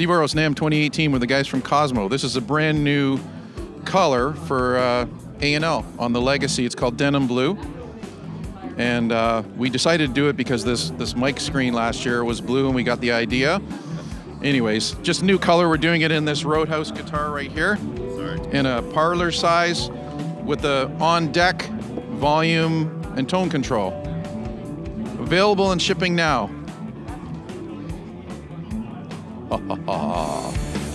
Steve Aros NAMM 2018 with the guys from Cosmo. This is a brand new color for A&L on the Legacy. It's called Denim Blue. And we decided to do it because this mic screen last year was blue and we got the idea. Anyways, just new color. We're doing it in this Roadhouse guitar right here. Sorry. In a parlor size with the on-deck volume and tone control. Available and shipping now. Ha ha ha.